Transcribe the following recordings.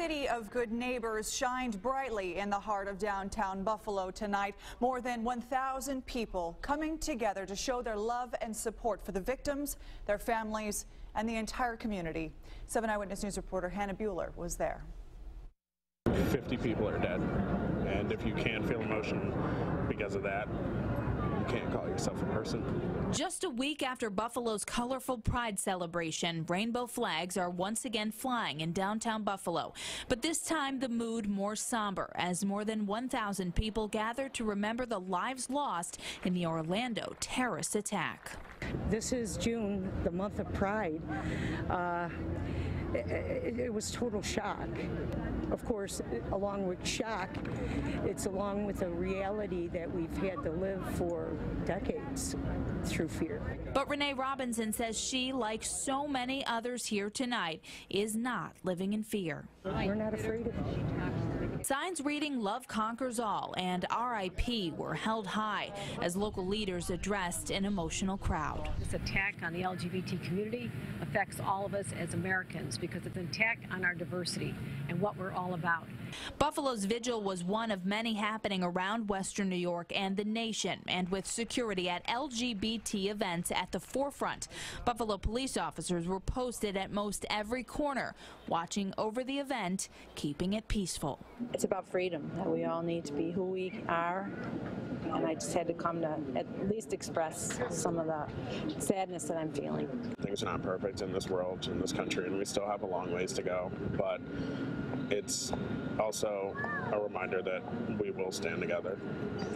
City of Good Neighbors shined brightly in the heart of downtown Buffalo tonight. More than 1,000 people coming together to show their love and support for the victims, their families, and the entire community. 7 Eyewitness News reporter Hannah Bueller was there. 50 people are dead, and if you can't feel emotion because of that, you can't call yourself a person. Just a week after Buffalo's colorful pride celebration, rainbow flags are once again flying in downtown Buffalo. But this time the mood more somber, as more than 1,000 people gather to remember the lives lost in the Orlando terrorist attack. This is June, the month of pride. It was total shock. Of course, along with shock, it's along with a reality that we've had to live for decades through fear. But Renee Robinson says she, like so many others here tonight, is not living in fear. We're not afraid of it. Signs reading "Love Conquers All" and "RIP" were held high as local leaders addressed an emotional crowd. This attack on the LGBT community affects all of us as Americans because it's an attack on our diversity and what we're all about. Buffalo's vigil was one of many happening around Western New York and the nation, and with security at LGBT events at the forefront. Buffalo police officers were posted at most every corner, watching over the event, keeping it peaceful. It's about freedom, that we all need to be who we are, and I just had to come to at least express some of the sadness that I'm feeling. Things are not perfect in this world, in this country, and we still have a long ways to go, but it's also a reminder that we will stand together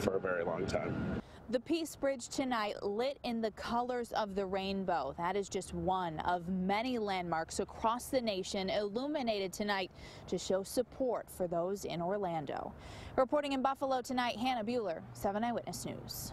for a very long time. The Peace Bridge tonight lit in the colors of the rainbow. That is just one of many landmarks across the nation illuminated tonight to show support for those in Orlando. Reporting in Buffalo tonight, Hannah Bueller, 7 Eyewitness News.